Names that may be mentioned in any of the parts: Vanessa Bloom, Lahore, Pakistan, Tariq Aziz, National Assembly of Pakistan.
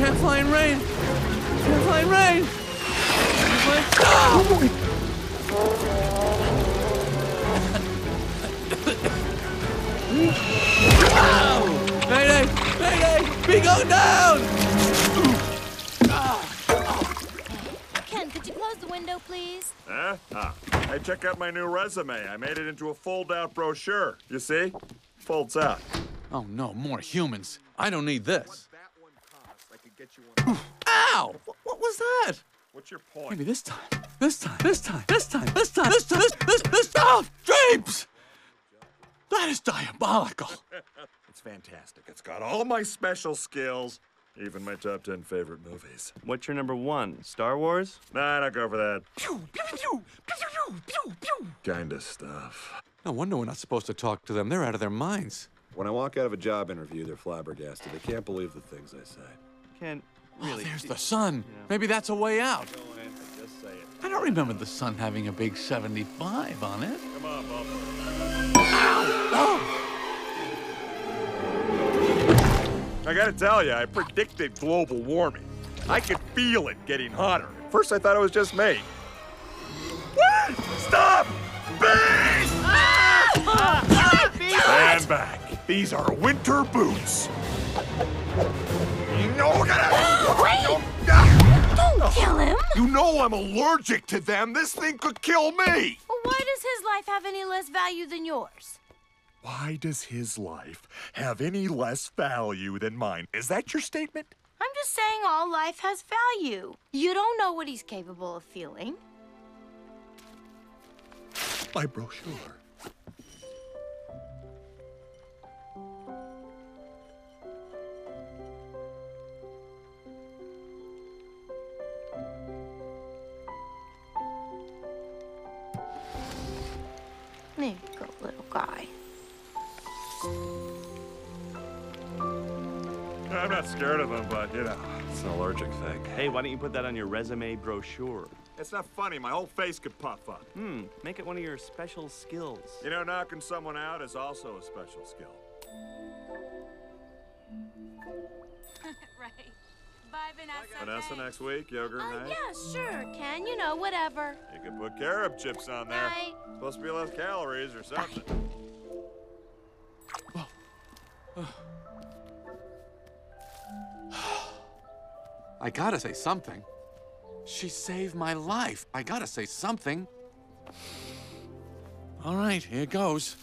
Can't fly in rain. Can't fly in rain. Can't fly. Oh! Mayday! Mayday! We go down! Ken, could you close the window, please? Hey, check out my new resume. I made it into a fold-out brochure. You see? Folds out. Oh no, more humans. I don't need this. Ow! What was that? What's your point? Maybe this time. This time. Oh, drapes! That is diabolical. It's fantastic. It's got all my special skills, even my top 10 favorite movies. What's your number one? Star Wars? Nah, I don't go for that. Pew, pew, pew, pew, pew, pew, pew. Kinda stuff. No wonder we're not supposed to talk to them. They're out of their minds. When I walk out of a job interview, they're flabbergasted. They can't believe the things I say. Ken, really? Oh, there's the sun. You know. Maybe that's a way out. Just say it. I don't remember the sun having a big 75 on it. Come on, Bob. Ow! Oh! I gotta tell you, I predicted global warming. I could feel it getting hotter. At first, I thought it was just me. What? Stop! Bees! Stand back. These are winter boots. You know we're gonna... Wait! Don't kill him! You know I'm allergic to them. This thing could kill me. Well, why does his life have any less value than yours? Why does his life have any less value than mine? Is that your statement? I'm just saying all life has value. You don't know what he's capable of feeling. My brochure. There you go, little guy. I'm not scared of them, but, you know, it's an allergic thing. Hey, why don't you put that on your resume brochure? It's not funny. My whole face could puff up. Hmm, make it one of your special skills. You know, knocking someone out is also a special skill. Right. Bye, Vanessa. Vanessa, next week, yogurt night? Yeah, sure, Ken. You know, whatever. You could put carob chips on there. Right. Supposed to be less calories or something. Whoa. I gotta say something. She saved my life. I gotta say something. All right, here goes.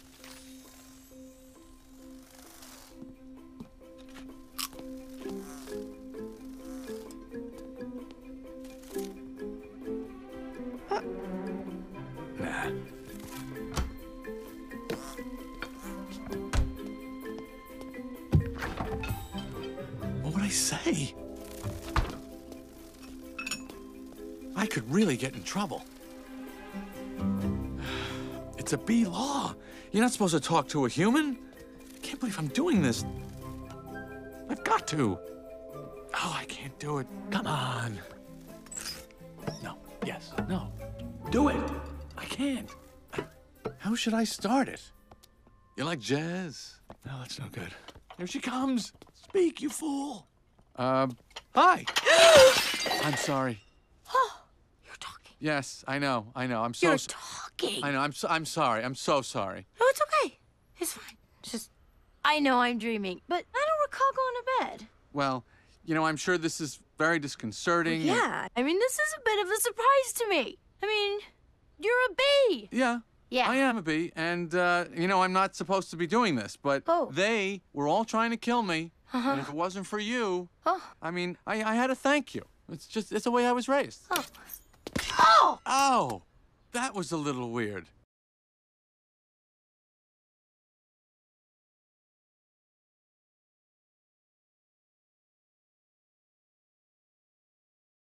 Nah. What would I say? I could really get in trouble. It's a B law. You're not supposed to talk to a human. I can't believe I'm doing this. I've got to. Oh, I can't do it. Come on. No, yes, no. Do it. I can't. How should I start it? You like jazz? No, that's no good. Here she comes. Speak, you fool. Hi. I'm sorry. Yes, I know. I'm so. You're talking. I know. I'm sorry. I'm so sorry. No, it's okay. It's fine. It's just, I know I'm dreaming, but I don't recall going to bed. Well, you know, I'm sure this is very disconcerting. Well, yeah. And... I mean, this is a bit of a surprise to me. I mean, you're a bee. Yeah. Yeah. I am a bee, and you know, I'm not supposed to be doing this, but they were all trying to kill me, and if it wasn't for you, I mean, I had to thank you. It's just, it's the way I was raised. Oh. Oh! Oh! That was a little weird.